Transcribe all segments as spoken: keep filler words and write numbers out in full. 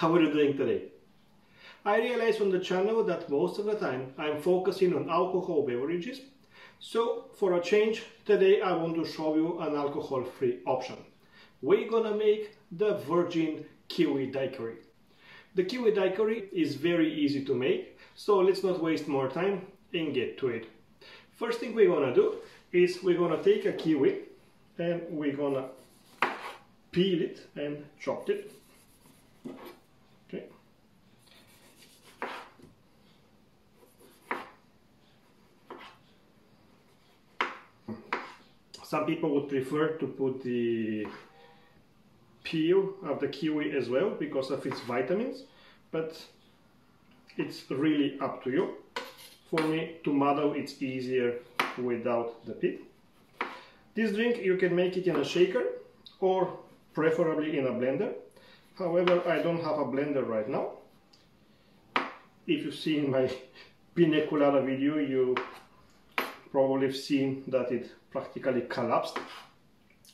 how are you doing today? I realized on the channel that most of the time I'm focusing on alcohol beverages, so for a change today I want to show you an alcohol-free option. We're gonna make the virgin kiwi daiquiri. The kiwi daiquiri is very easy to make, so let's not waste more time and get to it. First thing we're gonna do is we're gonna take a kiwi and we're gonna peel it and chop it. Okay. Some people would prefer to put the peel of the kiwi as well because of its vitamins, but it's really up to you. For me, to muddle, it's easier without the peel. This drink you can make it in a shaker or preferably in a blender. However, I don't have a blender right now. If you've seen my Pina Colada video, you probably have seen that it practically collapsed.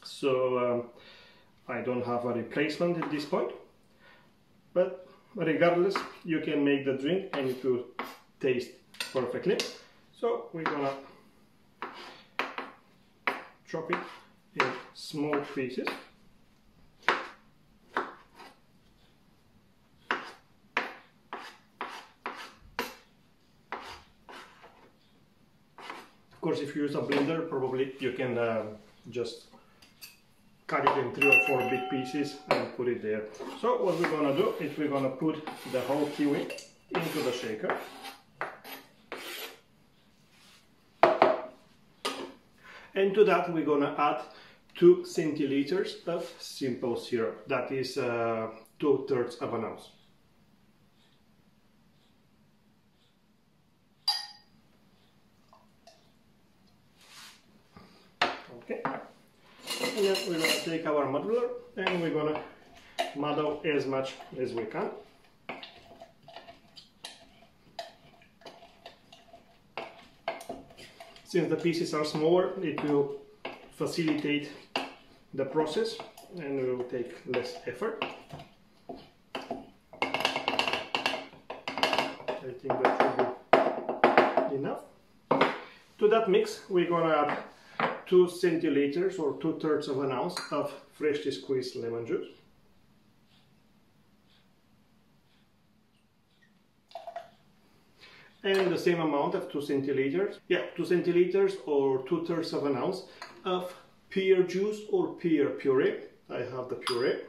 So um, I don't have a replacement at this point. But regardless, you can make the drink and it will taste perfectly. So we're gonna chop it in small pieces. Of course, if you use a blender, probably you can uh, just cut it in three or four big pieces and put it there. So what we're gonna do is we're gonna put the whole kiwi into the shaker. And to that we're gonna add two centiliters of simple syrup, that is uh, two-thirds of an ounce. Okay, and then we're gonna take our muddler and we're gonna muddle as much as we can. Since the pieces are smaller, it will facilitate the process and it will take less effort. I think that should be enough. To that mix, we're gonna add two centiliters or two thirds of an ounce of freshly squeezed lemon juice. And the same amount of two centiliters, yeah, two centiliters or two thirds of an ounce of pear juice or pear puree. I have the puree.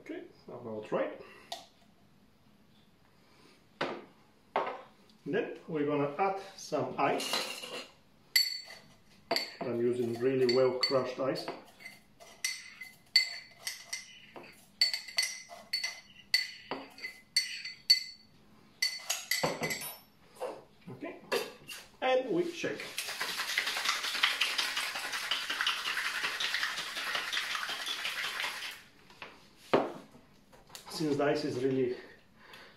Okay, about right. Then we're gonna add some ice. I'm using really well crushed ice. We shake. Since the ice is really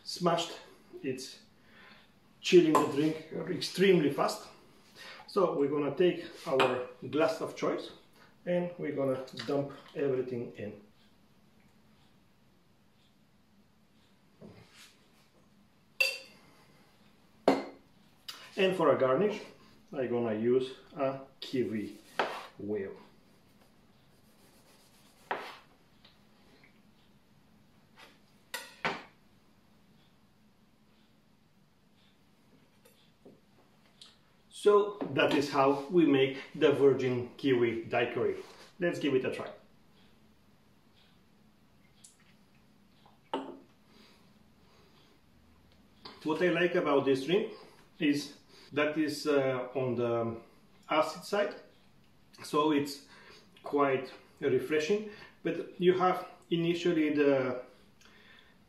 smashed, it's chilling the drink extremely fast. So we're gonna take our glass of choice and we're gonna dump everything in. And for a garnish, I'm gonna use a kiwi wheel. So that is how we make the virgin kiwi daiquiri. Let's give it a try. What I like about this drink is that is uh, on the acid side, so it's quite refreshing, but you have initially the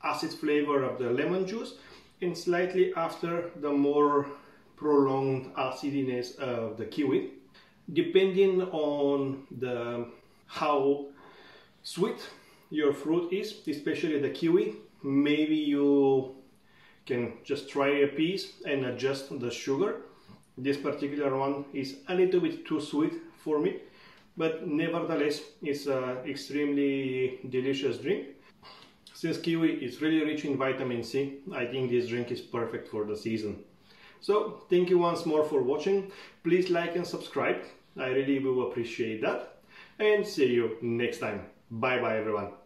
acid flavor of the lemon juice and slightly after the more prolonged acidiness of the kiwi. Depending on the how sweet your fruit is, especially the kiwi, maybe you can just try a piece and adjust the sugar. This particular one is a little bit too sweet for me, but nevertheless it's an extremely delicious drink. Since kiwi is really rich in vitamin C, I think this drink is perfect for the season. So thank you once more for watching. Please like and subscribe. I really will appreciate that. And see you next time. Bye bye everyone.